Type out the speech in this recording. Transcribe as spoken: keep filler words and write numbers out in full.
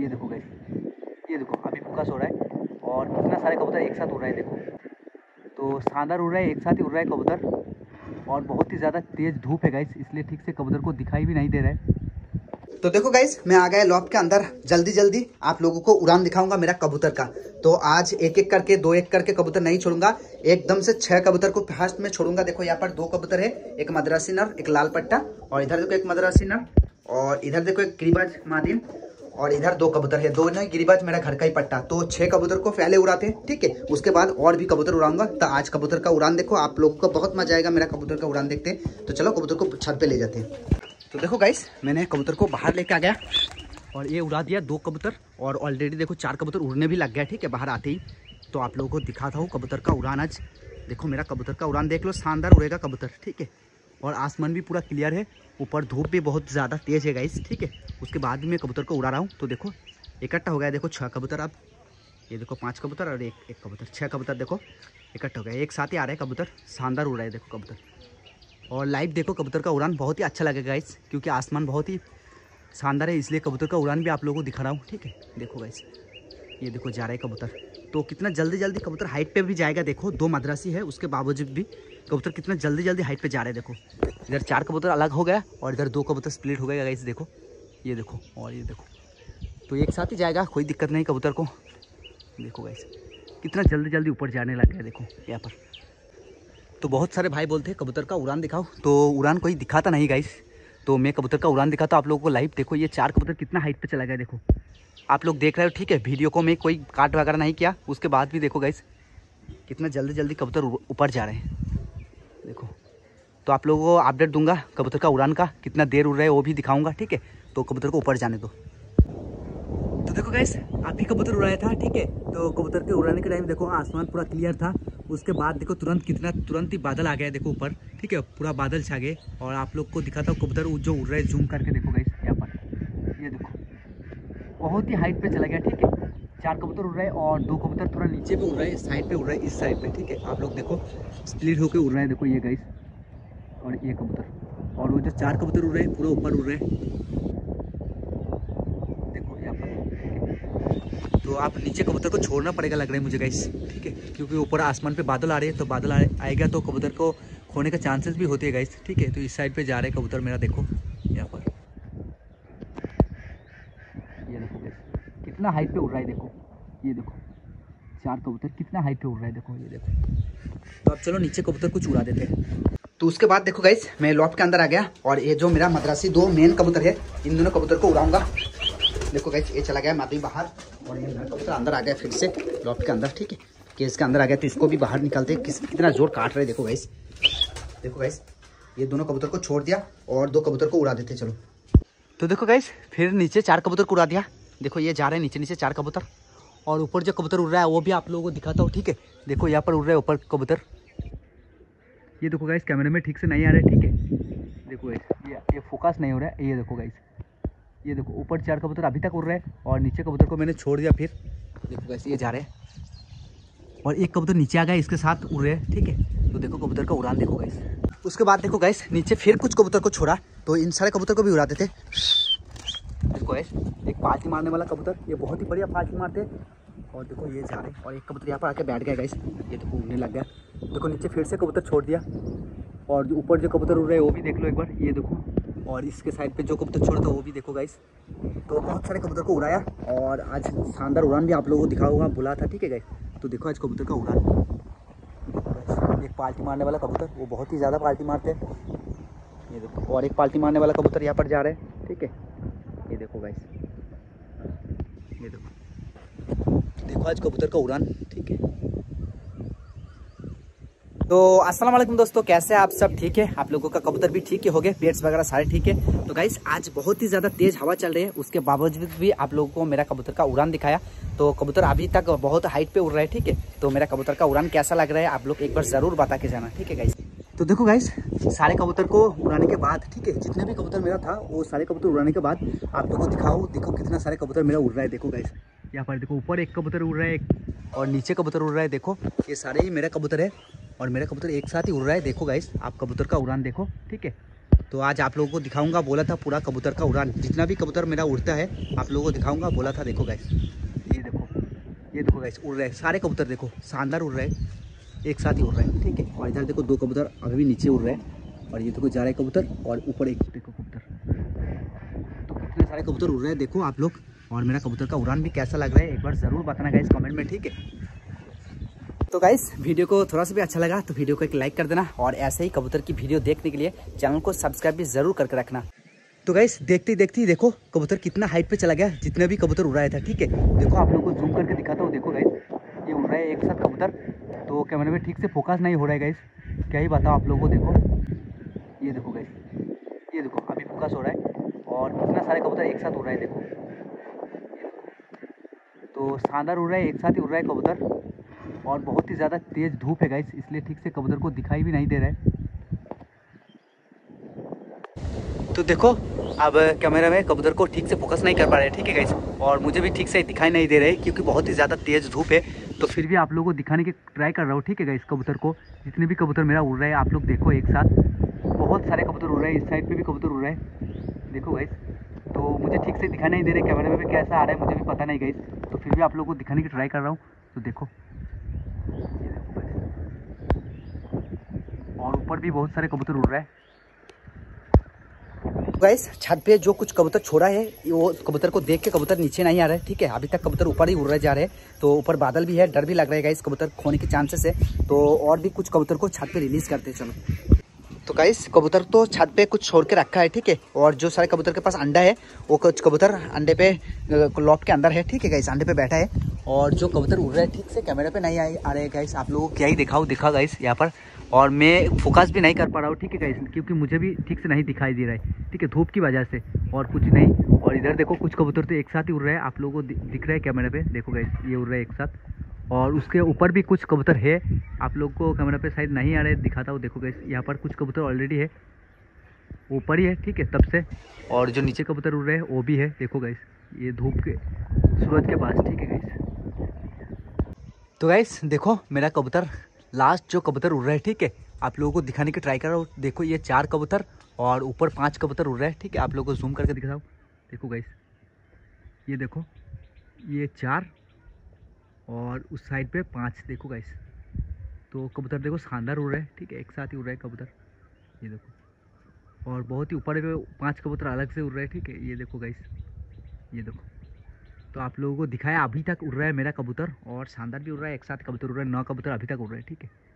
ये देखो गाइस, ये देखो अभी फुकस हो रहा है और कितना सारे कबूतर एक साथ उड़ रहा है। देखो तो शानदार उड़ रहा है, एक साथ ही उड़ रहा है कबूतर। और बहुत ही ज़्यादा तेज़ धूप है गाइस, इसलिए ठीक से कबूतर को दिखाई भी नहीं दे रहा है। तो देखो गाइस, मैं आ गया लॉफ्ट के अंदर। जल्दी जल्दी आप लोगों को उड़ान दिखाऊंगा मेरा कबूतर का। तो आज एक एक करके, दो एक करके कबूतर नहीं छोड़ूंगा, एकदम से छह कबूतर को फास्ट में छोड़ूंगा। देखो यहाँ पर दो कबूतर है, एक मदरासी नर, एक लाल पट्टा, और इधर देखो एक मदरासी नर, और इधर देखो एक गिरिबाज मादीन, और इधर दो कबूतर है। दो नहीं, गिरिबाज मेरा घर का ही पट्टा। तो छह कबूतर को पहले उड़ाते हैं, ठीक है। उसके बाद और भी कबूतर उड़ाऊंगा। तो आज कबूतर का उड़ान देखो, आप लोगों को बहुत मजा आएगा मेरा कबूतर का उड़ान देखते हैं। तो चलो कबूतर को छत पे ले जाते हैं। तो देखो गाइस, मैंने कबूतर को बाहर लेके आ गया और ये उड़ा दिया दो कबूतर, और ऑलरेडी देखो चार कबूतर उड़ने भी लग गया, ठीक है, बाहर आते ही। तो आप लोगों को दिखाता हूँ कबूतर का उड़ान। आज देखो मेरा कबूतर का उड़ान देख लो, शानदार उड़ेगा कबूतर, ठीक है। और आसमान भी पूरा क्लियर है, ऊपर धूप भी बहुत ज़्यादा तेज़ है गाइस, ठीक है। उसके बाद भी मैं कबूतर को उड़ा रहा हूँ। तो देखो इकट्ठा हो गया, देखो छः कबूतर, अब ये देखो पाँच कबूतर और एक एक कबूतर, छः कबूतर देखो इकट्ठा हो गया, एक साथ ही आ रहा है कबूतर। शानदार उड़ रहा है देखो कबूतर। और लाइव देखो कबूतर का उड़ान, बहुत ही अच्छा लगेगा गाइस, क्योंकि आसमान बहुत ही शानदार है, इसलिए कबूतर का उड़ान भी आप लोगों को दिखा रहा हूँ, ठीक है। देखो गाइस, ये देखो जा रहा है कबूतर। तो कितना जल्दी जल्दी कबूतर हाइट पे भी जाएगा। देखो दो मदरासी है, उसके बावजूद भी कबूतर कितना जल्दी जल्दी हाइट पे जा रहे हैं। देखो इधर चार कबूतर अलग हो गया और इधर दो कबूतर स्प्लिट हो गया गाइस। देखो ये देखो और ये देखो, तो एक साथ ही जाएगा, कोई दिक्कत नहीं कबूतर को। देखो गाइस कितना जल्दी जल्दी ऊपर जाने लग गया। देखो यहाँ पर तो बहुत सारे भाई बोलते हैं कबूतर का उड़ान दिखाओ, तो उड़ान कोई दिखाता नहीं गाइस। तो मैं कबूतर का उड़ान दिखाता हूँ आप लोगों को लाइव। देखो ये चार कबूतर कितना हाइट पे चला गया, देखो आप लोग देख रहे हो, ठीक है। वीडियो को मैं कोई काट वगैरह नहीं किया। उसके बाद भी देखो गाइस कितना जल्दी जल्दी कबूतर ऊपर जा रहे हैं। देखो तो आप लोगों को अपडेट दूंगा कबूतर का उड़ान का, कितना देर उड़ रहा है वो भी दिखाऊँगा, ठीक है। तो कबूतर को ऊपर जाने दो। तो देखो गाइस अभी कबूतर उड़ाया था, ठीक है। तो कबूतर के उड़ाने के टाइम देखो आसमान पूरा क्लियर था। उसके बाद देखो तुरंत कितना तुरंत ही बादल आ गया, देखो ऊपर, ठीक है, पूरा बादल छा गए। और आप लोग को दिखाता हूँ कबूतर जो उड़ रहा है, जूम करके देखो गाइस यहाँ पर, ये देखो बहुत ही हाइट पे चला गया, ठीक है। चार कबूतर उड़ रहे हैं और दो कबूतर थोड़ा नीचे पे उड़ रहे हैं, साइड पे उड़ रहा है, इस साइड पे, ठीक है। आप लोग देखो स्प्लिट होकर उड़ रहे हैं, देखो ये गाइस और ये कबूतर, और वो जो चार कबूतर उड़ रहे हैं पूरा ऊपर उड़ रहे हैं, देखो यहाँ पर। तो आप नीचे कबूतर को छोड़ना पड़ेगा लग रहा है मुझे गाइस, ठीक है, क्योंकि ऊपर आसमान पे बादल आ रहे हैं। तो बादल आएगा तो कबूतर को खोने का चांसेस भी होते हैं गाइस, ठीक है। तो इस साइड पे जा रहे हैं कबूतर मेरा, देखो यहाँ पर, ये देखो गाइस कितना हाइट पे उड़ रहा है। देखो ये देखो चार कबूतर कितना हाइट पे उड़ रहा है, देखो ये देखो। तो अब चलो नीचे कबूतर को उड़ा देते हैं। तो उसके बाद देखो गाइस मैं लॉफ्ट के अंदर आ गया और ये जो मेरा मदरासी दो मेन कबूतर है, इन दोनों कबूतर को उड़ाऊंगा। देखो गाइस ये चला गया मादी बाहर और ये कबूतर अंदर आ गया फिर से लॉफ्ट के अंदर, ठीक है, केस के अंदर आ गया। तो इसको भी बाहर निकालते हैं, किस कितना जोर काट रहे हैं। देखो गाइस, देखो गाइस ये दोनों कबूतर को छोड़ दिया और दो कबूतर को उड़ा देते चलो। तो देखो गाइस फिर नीचे चार कबूतर को उड़ा दिया, देखो ये जा रहे हैं नीचे नीचे चार कबूतर, और ऊपर जो कबूतर उड़ रहा है वो भी आप लोगों को दिखाता हूँ, ठीक है। देखो यहाँ पर उड़ रहे हैं ऊपर कबूतर, ये देखो गाइस कैमरे में ठीक से नहीं आ रहा है, ठीक है। देखो गाइस ये ये फोकस नहीं हो रहा है, ये देखो गाइस, ये देखो ऊपर चार कबूतर अभी तक उड़ रहे हैं और नीचे कबूतर को मैंने छोड़ दिया। फिर देखो गाइस ये जा रहे हैं और एक कबूतर नीचे आ गया, इसके साथ उड़ रहे हैं, ठीक है। तो देखो कबूतर का उड़ान देखो गाइस। उसके बाद देखो गाइस नीचे फिर कुछ कबूतर को छोड़ा, तो इन सारे कबूतर को भी उड़ा देते। देखो गाइस एक पालती मारने वाला कबूतर, ये बहुत ही बढ़िया पालती मारते, और देखो ये जा रहे हैं और एक कबूतर यहाँ पर आके बैठ गया गाइस, ये देखो उड़ने लग गया। देखो नीचे फिर से कबूतर छोड़ दिया और जो ऊपर जो कबूतर उड़ रहे हैं वो भी देख लो एक बार, ये देखो, और इसके साइड पे जो कबूतर छोड़ा था वो भी देखो गाइस। तो बहुत सारे कबूतर को उड़ाया और आज शानदार उड़ान भी आप लोगों को दिखाऊंगा, बोला था, ठीक है गाइस। तो देखो आज कबूतर का उड़ान, एक पालटी मारने वाला कबूतर, वो बहुत ही ज़्यादा पालटी मारते हैं, ये देखो, और एक पालटी मारने वाला कबूतर यहाँ पर जा रहे हैं, ठीक है। ये देखो गाइस, ये देखो देखो आज कबूतर का उड़ान, ठीक है। तो अस्सलाम वालेकुम दोस्तों, कैसे हैं आप सब, ठीक है। आप लोगों का कबूतर भी ठीक ही हो गए, पेट्स वगैरह सारे ठीक है। तो गाइस आज बहुत ही ज़्यादा तेज़ हवा चल रही है, उसके बावजूद भी आप लोगों को मेरा कबूतर का उड़ान दिखाया। तो कबूतर अभी तक बहुत हाइट पे उड़ रहा है, ठीक है। तो मेरा कबूतर का उड़ान कैसा लग रहा है आप लोग एक बार ज़रूर बता के जाना, ठीक है गाइस। तो देखो गाइस सारे कबूतर को उड़ाने के बाद, ठीक है, जितने भी कबूतर मेरा था वो सारे कबूतर उड़ाने के बाद आप लोगों को दिखाओ। देखो कितना सारे कबूतर मेरा उड़ रहा है, देखो गाइस यहाँ पर देखो ऊपर एक कबूतर उड़ रहा है और नीचे कबूतर उड़ रहा है। देखो ये सारे ही मेरा कबूतर है और मेरा कबूतर एक साथ ही उड़ रहा है। देखो गाइस आप कबूतर का उड़ान देखो, ठीक है। तो आज आप लोगों को दिखाऊंगा, बोला था पूरा कबूतर का उड़ान, जितना भी कबूतर मेरा उड़ता है आप लोगों को दिखाऊंगा, बोला था। देखो गाइस, ये देखो, ये देखो गाइस, उड़ रहे हैं सारे कबूतर, देखो शानदार उड़ रहे हैं, एक साथ ही उड़ रहे हैं, ठीक है। और इधर देखो दो कबूतर अभी नीचे उड़ रहे हैं, और ये देखो जा रहे कबूतर, और ऊपर एक देखो कबूतर, तो कितने सारे कबूतर उड़ रहे हैं देखो आप लोग। और मेरा कबूतर का उड़ान भी कैसा लग रहा है एक बार ज़रूर बताना गाइस कमेंट में, ठीक है। तो गाइस वीडियो को थोड़ा सा भी अच्छा लगा तो वीडियो को एक लाइक कर देना, और ऐसे ही कबूतर की वीडियो देखने के लिए चैनल को सब्सक्राइब भी जरूर करके रखना। तो गाइस देखते ही देखते ही देखो कबूतर कितना हाइट पे चला गया, जितने भी कबूतर उड़ रहा था, ठीक है। देखो आप लोगों को जूम करके दिखाता हूँ, देखो गाइस ये उड़ रहा है एक साथ कबूतर, तो कैमरे में ठीक से फोकस नहीं हो रहा है गाइस, क्या ही बताओ आप लोगों को। देखो ये देखो गाइस, ये देखो अभी फोकस हो रहा है, और कितना सारे कबूतर एक साथ उड़ रहा है देखो, तो शानदार उड़ रहा है, एक साथ ही उड़ रहा है कबूतर। और बहुत ही ज़्यादा तेज़ धूप है गाइस, इसलिए ठीक से कबूतर को दिखाई भी नहीं दे रहा है। तो देखो अब कैमरा में कबूतर को ठीक से फोकस नहीं कर पा रहे हैं, ठीक है गाइस, और मुझे भी ठीक से दिखाई नहीं दे रहा है क्योंकि बहुत ही ज़्यादा तेज़ धूप है। तो फिर भी आप लोगों को दिखाने की ट्राई कर रहा हूँ, ठीक है गाइस। कबूतर को, जितने भी कबूतर मेरा उड़ रहा है आप लोग देखो, एक साथ बहुत सारे कबूतर उड़ रहे हैं, इस साइड पर भी कबूतर उड़ रहा है देखो गाइस। तो मुझे ठीक से दिखाई नहीं दे रहा है, कैमरे में भी कैसा आ रहा है मुझे भी पता नहीं गाइस, तो फिर भी आप लोगों को दिखाने की ट्राई कर रहा हूँ। तो देखो, और ऊपर भी बहुत सारे कबूतर उड़ रहे हैं गाइस। छत पे जो कुछ कबूतर छोड़ा है वो कबूतर को देख के कबूतर नीचे नहीं आ रहा है, ठीक है। अभी तक कबूतर ऊपर ही उड़ रहे जा रहे हैं, तो ऊपर बादल भी है, डर भी लग रहा है गाइस कबूतर खोने के चांसेस है। तो और भी कुछ कबूतर को छत पे रिलीज करते हैं, चलो। तो गाइस कबूतर तो छत पे कुछ छोड़ के रखा है, ठीक है। और जो सारे कबूतर के पास अंडा है वो कुछ कबूतर अंडे पे लॉप के अंदर है, ठीक है गाइस, अंडे पे बैठा है। और जो कबूतर उड़ रहा है ठीक से कैमरे पे नहीं आ रहे गाइस, आप लोगों को क्या ही दिखाओ दिखा गाइस यहाँ पर, और मैं फोकस भी नहीं कर पा रहा हूँ, ठीक है गाइस, क्योंकि मुझे भी ठीक से नहीं दिखाई दे रहा है, ठीक है, धूप की वजह से और कुछ नहीं। और इधर देखो कुछ कबूतर तो एक साथ ही उड़ रहे हैं, आप लोगों को दिख रहा है कैमरे पे, देखो गाइस ये उड़ रहा है एक साथ, और उसके ऊपर भी कुछ कबूतर है, आप लोग को कैमरे पे शायद नहीं आ रहा है, दिखाता हूँ देखो गाइस, यहाँ पर कुछ कबूतर ऑलरेडी है, ऊपर ही है, ठीक है तब से। और जो नीचे कबूतर उड़ रहे हैं वो भी है, देखो गाइस ये धूप के सूरज के पास, ठीक है गाइस। तो गाइस देखो मेरा कबूतर लास्ट जो कबूतर उड़ रहा है, ठीक है, आप लोगों को दिखाने की ट्राई कर रहा हूँ। देखो ये चार कबूतर और ऊपर पांच कबूतर उड़ रहे हैं, ठीक है, आप लोगों को जूम करके दिखा हूँ। देखो गाइस ये देखो ये चार, और उस साइड पे पांच, देखो गाइस। तो कबूतर देखो शानदार उड़ रहे हैं, ठीक है, एक साथ ही उड़ रहे हैं कबूतर, ये देखो। और बहुत ही ऊपर पे पाँच कबूतर अलग से उड़ रहे हैं, ठीक है, ये देखो गाइस, ये देखो। तो आप लोगों को दिखाया अभी तक उड़ रहा है मेरा कबूतर, और शानदार भी उड़ रहा है, एक साथ कबूतर उड़ रहा है, नौ कबूतर अभी तक उड़ रहे हैं, ठीक है।